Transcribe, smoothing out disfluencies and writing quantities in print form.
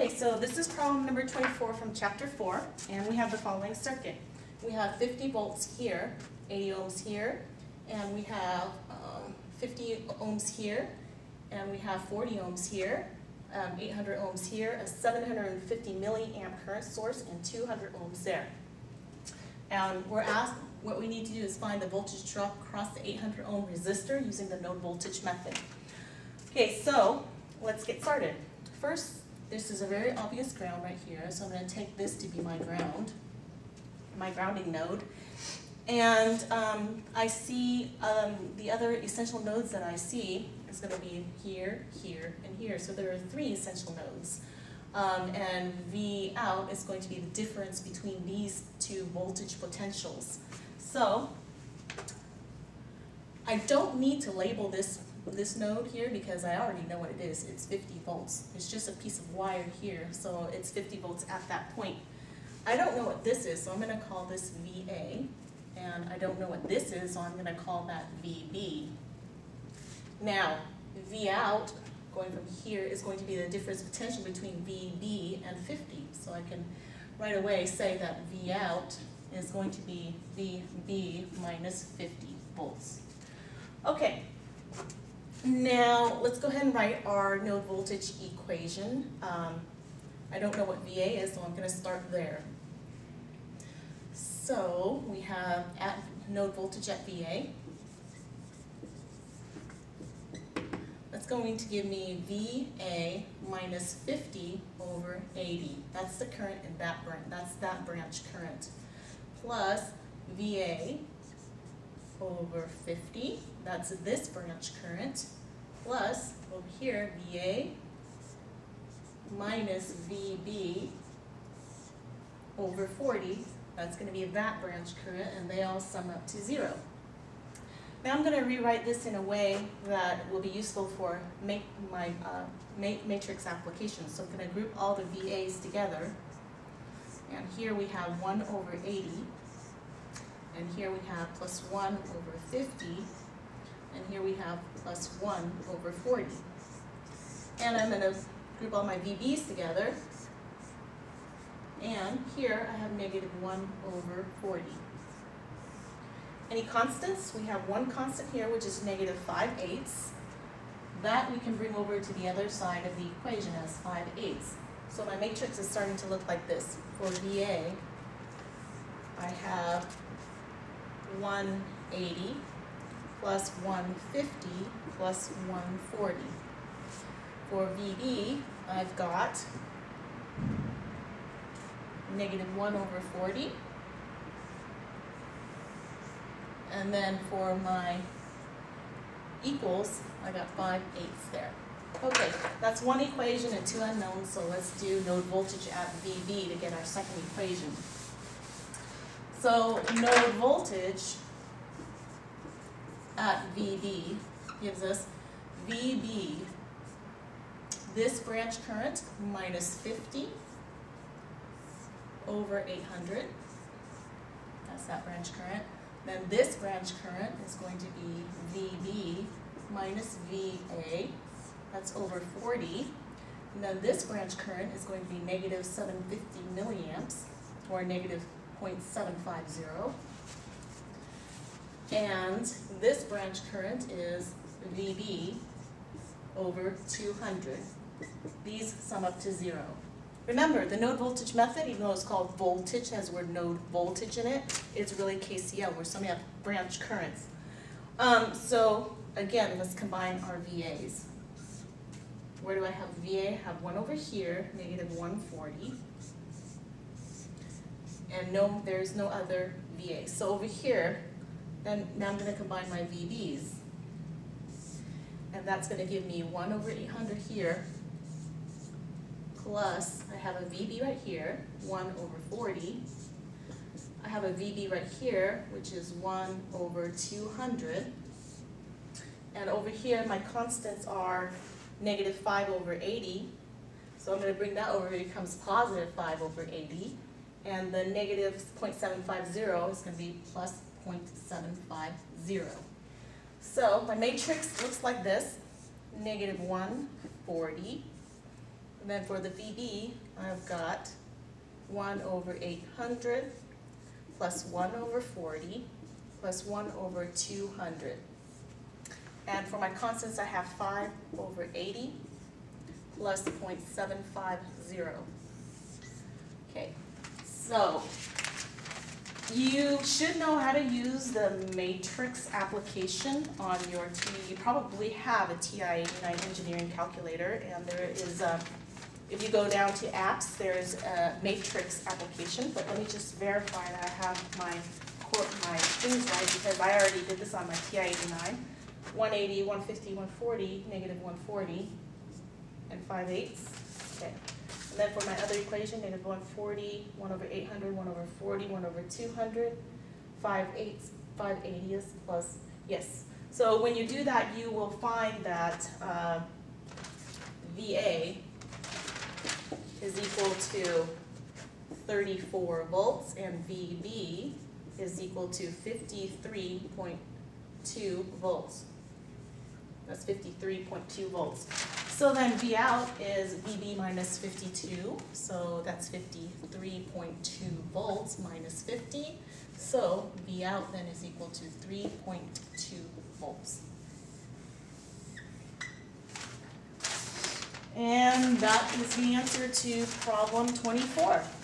Okay, so this is problem number 24 from chapter 4, and we have the following circuit. We have 50 volts here, 80 ohms here, and we have 50 ohms here, and we have 40 ohms here, 800 ohms here, a 750 milliamp current source, and 200 ohms there. And we're asked, what we need to do is find the voltage drop across the 800 ohm resistor using the node voltage method. Okay, so let's get started. First, this is a very obvious ground right here, so I'm going to take this to be my ground, my grounding node. And I see the other essential nodes that I see is going to be here, here, and here. So there are three essential nodes. And V out is going to be the difference between these two voltage potentials. So I don't need to label this node here because I already know what it is. It's 50 volts. It's just a piece of wire here, so it's 50 volts at that point. I don't know what this is, so I'm going to call this VA, and I don't know what this is, so I'm going to call that VB. Now, V out, going from here, is going to be the difference potential between VB and 50, so I can right away say that V out is going to be VB minus 50 volts. Okay. Now, let's go ahead and write our node voltage equation. I don't know what VA is, so I'm going to start there. So, we have at node voltage at VA. That's going to give me VA minus 50 over 80. That's the current in that branch. That's that branch current. Plus VA over 50, that's this branch current, plus over here VA minus VB over 40, that's going to be that branch current, and they all sum up to zero. Now I'm going to rewrite this in a way that will be useful for my matrix applications. So I'm going to group all the VAs together, and here we have 1 over 80. And here we have plus 1 over 50, and here we have plus 1 over 40. And I'm going to group all my VBs together, and here I have negative 1 over 40. Any constants? We have one constant here, which is negative 5/8. That we can bring over to the other side of the equation as 5/8. So my matrix is starting to look like this. For VA, I have 180 plus 150 plus 140. For VB, I've got negative 1 over 40. And then for my equals, I got 5/8 there. Okay, that's one equation and two unknowns, so let's do node voltage at VB to get our second equation. So node voltage at VB gives us VB, this branch current, minus 50 over 800. That's that branch current. Then this branch current is going to be VB minus VA. That's over 40. And then this branch current is going to be negative 750 milliamps, or negative 0.750, and this branch current is VB over 200. These sum up to zero. Remember, the node voltage method, even though it's called voltage, has the word node voltage in it, it's really KCL, where some have branch currents. So again, let's combine our VAs. Where do I have VA? I have 1 over here, negative 140. And no, there's no other VA. So over here, now I'm going to combine my VBs. And that's going to give me 1 over 800 here, plus I have a VB right here, 1 over 40. I have a VB right here, which is 1 over 200. And over here, my constants are negative 5 over 80. So I'm going to bring that over, it becomes positive 5 over 80. And the negative 0.750 is going to be plus 0.750. So my matrix looks like this. Negative 140, And then for the VB, I've got 1 over 800 plus 1 over 40 plus 1 over 200. And for my constants, I have 5 over 80 plus 0.750. Okay, so you should know how to use the matrix application on your TI. You probably have a TI-89 engineering calculator, and there is a, if you go down to apps, there's a matrix application. But let me just verify that I have my things right, because I already did this on my TI-89. 180, 150, 140, negative 140, and 5/8. Okay. And then for my other equation, negative 140, 1 over 800, 1 over 40, 1 over 200, 5/8, 5/80 plus, yes. So when you do that, you will find that VA is equal to 34 volts, and VB is equal to 53.2 volts. That's 53.2 volts. So then V out is VB minus 52, so that's 53.2 volts minus 50. So V out then is equal to 3.2 volts. And that is the answer to problem 24.